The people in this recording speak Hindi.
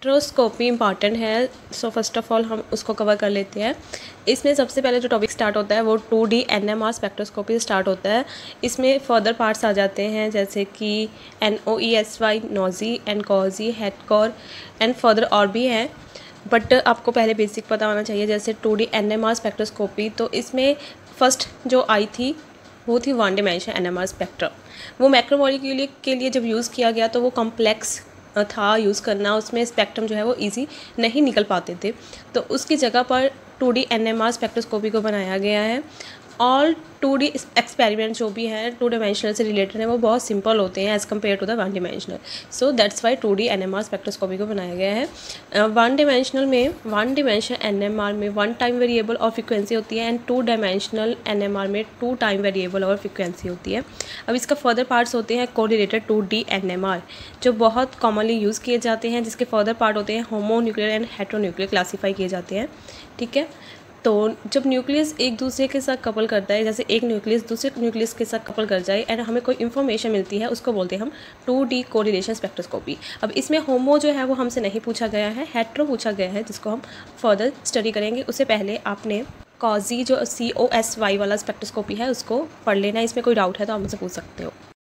स्पेक्ट्रोस्कोपी इंपॉर्टेंट है। सो फर्स्ट ऑफ ऑल हम उसको कवर कर लेते हैं। इसमें सबसे पहले जो टॉपिक स्टार्ट होता है वो 2D NMR स्पेक्ट्रोस्कोपी स्टार्ट होता है। इसमें फर्दर पार्ट्स आ जाते हैं जैसे कि NOESY, NOESY and COSY, HETCOR and further और भी हैं, बट आपको पहले बेसिक पता होना चाहिए। जैसे 2D NMR स्पेक्ट्रोस्कोपी, तो इसमें फर्स्ट जो आई थी वो थी 1D NMR स्पेक्ट्रा। वो मैक्रोमॉलिक्यूल के लिए जब यूज़ किया गया तो वो कॉम्प्लेक्स था यूज़ करना, उसमें स्पेक्ट्रम जो है वो इजी नहीं निकल पाते थे, तो उसकी जगह पर 2D NMR स्पेक्ट्रोस्कोपी को बनाया गया है। ऑल 2D एक्सपेरिमेंट जो भी हैं 2 डायमेंशनल से रिलेटेड हैं वो बहुत सिंपल होते हैं as compare to the 1 dimensional. So that's why 2D NMR spectroscopy को बनाया गया है। 1 डायमेंशनल में 1D NMR में 1 टाइम वेरिएबल और फ्रिक्वेंसी होती है एंड 2 डायमेंशनल NMR में 2 टाइम वेरिएबल और फ्रिक्वेंसी होती है। अब इसका फर्दर पार्ट्स होते हैं कोरिलेटेड 2D NMR जो बहुत कॉमनली यूज़ किए जाते हैं, जिसके फर्दर पार्ट होते हैं होमोन्यूक्लियर एंड हेट्रोन्यूक्लियर क्लासीफाई किए जाते हैं। ठीक है, तो जब न्यूक्लियस एक दूसरे के साथ कपल करता है, जैसे एक न्यूक्लियस दूसरे न्यूक्लियस के साथ कपल कर जाए एंड हमें कोई इन्फॉर्मेशन मिलती है, उसको बोलते हैं हम 2D कोरिलेशन स्पेक्ट्रोस्कोपी। अब इसमें होमो जो है वो हमसे नहीं पूछा गया है, हेट्रो पूछा गया है, जिसको हम फर्दर स्टडी करेंगे। उससे पहले आपने कॉजी जो COSY वाला स्पेक्ट्रोस्कोपी है उसको पढ़ लेना, इसमें कोई डाउट है तो आप मुझसे पूछ सकते हो।